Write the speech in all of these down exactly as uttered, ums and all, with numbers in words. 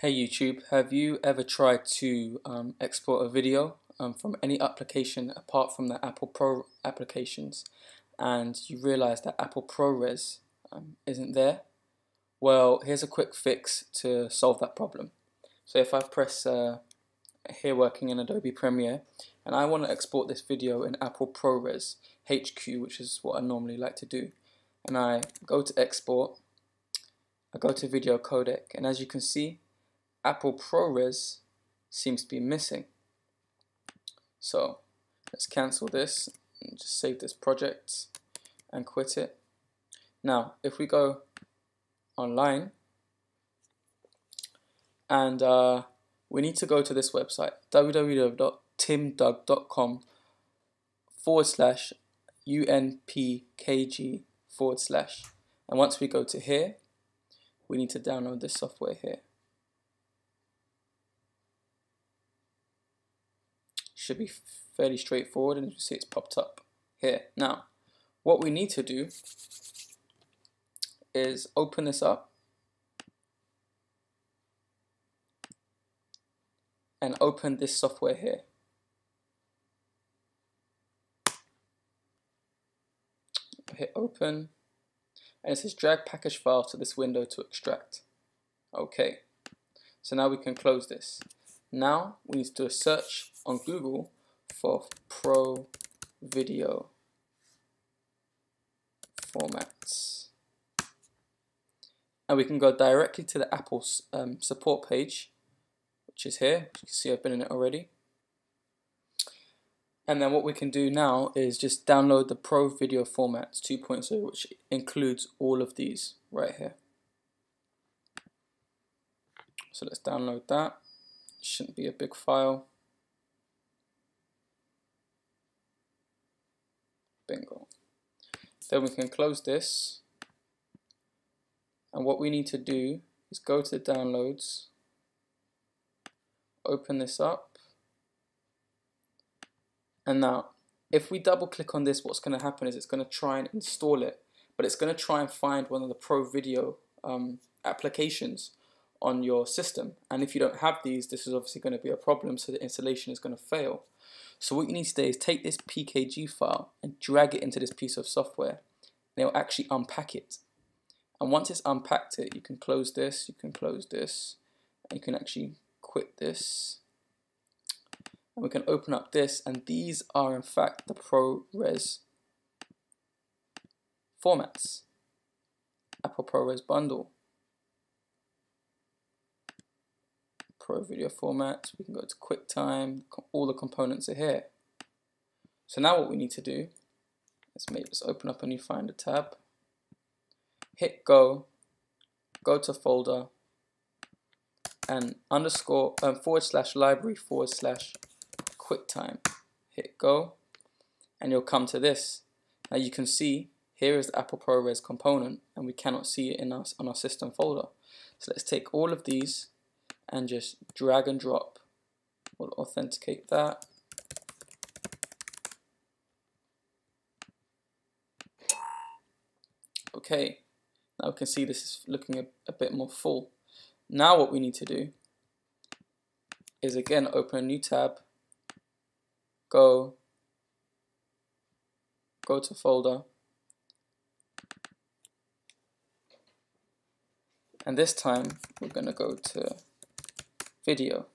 Hey YouTube, have you ever tried to um, export a video um, from any application apart from the Apple Pro applications and you realize that Apple ProRes um, isn't there? Well, here's a quick fix to solve that problem. So if I press uh, here working in Adobe Premiere and I want to export this video in Apple ProRes H Q, which is what I normally like to do, and I go to export, I go to video codec, and as you can see Apple ProRes seems to be missing. So let's cancel this and just save this project and quit it. Now if we go online and uh, we need to go to this website, www.timdug.com forward slash unpkg forward slash and once we go to here we need to download this software here. Should be fairly straightforward, and as you see it's popped up here. Now what we need to do is open this up and open this software here. Hit open and it says drag package file to this window to extract. Okay, so now we can close this. Now we need to do a search on Google for Pro Video Formats. And we can go directly to the Apple um, support page, which is here. You can see I've been in it already. And then what we can do now is just download the Pro Video Formats two point oh, which includes all of these right here. So let's download that. Shouldn't be a big file. Bingo. Then we can close this, and what we need to do is go to the downloads, open this up, and now if we double click on this, what's going to happen is it's going to try and install it, but it's going to try and find one of the Pro Video um, applications on your system, and if you don't have these, this is obviously going to be a problem, so the installation is going to fail. So what you need to do is take this P K G file and drag it into this piece of software, and it'll actually unpack it. And once it's unpacked it, you can close this, you can close this, and you can actually quit this, and we can open up this, and these are in fact the ProRes formats, Apple ProRes bundle, Pro Video Formats. We can go to QuickTime. All the components are here. So now what we need to do is maybe just open up a new Finder tab, hit go, go to folder, and underscore um, forward slash library forward slash QuickTime. Hit go, and you'll come to this. Now you can see here is the Apple ProRes component, and we cannot see it in our on our system folder. So let's take all of these and just drag and drop. We'll authenticate that. Okay, now we can see this is looking a, a bit more full. Now what we need to do is again open a new tab, go, go to folder, and this time we're gonna go to video,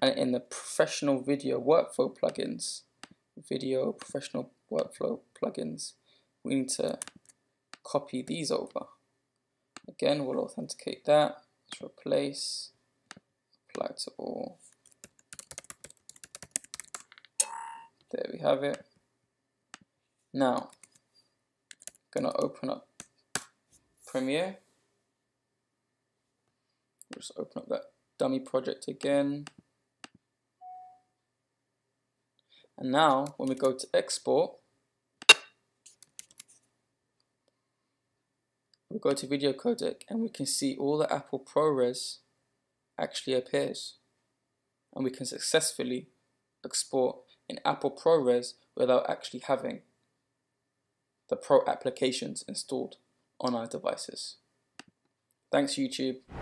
and in the professional video workflow plugins, video professional workflow plugins, we need to copy these over. Again, we'll authenticate that, let's replace, apply to all. There we have it. Now, I'm gonna open up Premiere. Just open up that dummy project again, and now when we go to export, we go to video codec and we can see all the Apple ProRes actually appears, and we can successfully export in Apple ProRes without actually having the Pro applications installed on our devices. Thanks YouTube.